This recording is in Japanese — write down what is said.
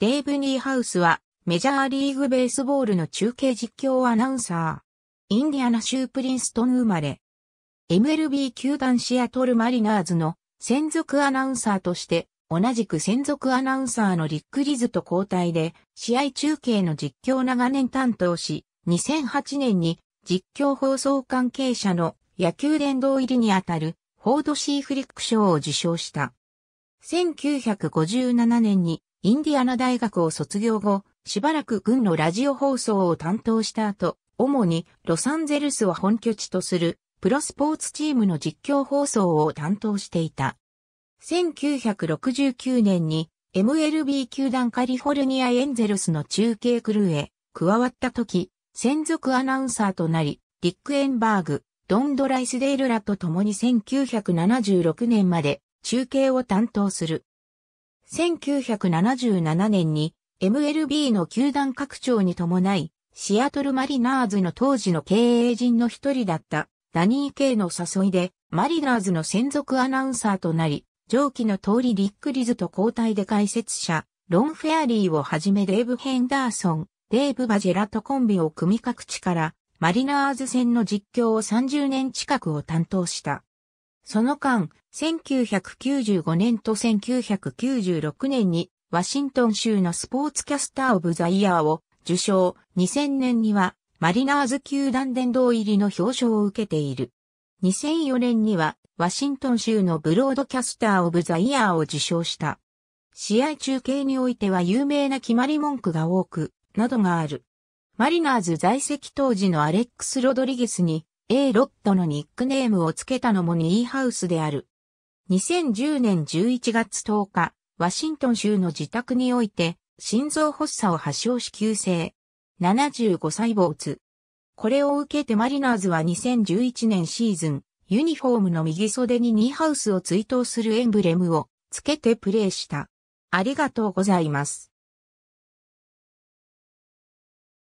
デイブ・ニーハウスはメジャーリーグベースボールの中継実況アナウンサー。インディアナ州プリンストン生まれ。MLB 球団シアトルマリナーズの専属アナウンサーとして、同じく専属アナウンサーのリック・リズと交代で、試合中継の実況を長年担当し、2008年に実況放送関係者の野球殿堂入りにあたる、フォード・C・フリック賞を受賞した。1957年にインディアナ大学を卒業後、しばらく軍のラジオ放送を担当した後、主にロサンゼルスを本拠地とするプロスポーツチームの実況放送を担当していた。1969年に MLB 球団カリフォルニアエンゼルスの中継クルーへ加わった時、専属アナウンサーとなり、リック・エンバーグ、ドン・ドライスデールらと共に1976年まで中継を担当する。1977年に MLB の球団拡張に伴い、シアトルマリナーズの当時の経営陣の一人だったダニー・ケイの誘いでマリナーズの専属アナウンサーとなり、上記の通りリック・リズと交代で解説者、ロン・フェアリーをはじめデーブ・ヘンダーソン、デーブ・バジェラとコンビを組み各地からマリナーズ戦の実況を30年近くを担当した。その間、1995年と1996年にワシントン州のスポーツキャスター・オブ・ザ・イヤーを受賞、2000年にはマリナーズ球団殿堂入りの表彰を受けている。2004年にはワシントン州のブロードキャスター・オブ・ザ・イヤーを受賞した。試合中継においては有名な決まり文句が多く、などがある。マリナーズ在籍当時のアレックス・ロドリゲスに A ロッドのニックネームを付けたのもニーハウスである。2010年11月10日、ワシントン州の自宅において、心臓発作を発症し急性。75歳没。これを受けてマリナーズは2011年シーズン、ユニフォームの右袖にニーハウスを追悼するエンブレムをつけてプレーした。ありがとうございます。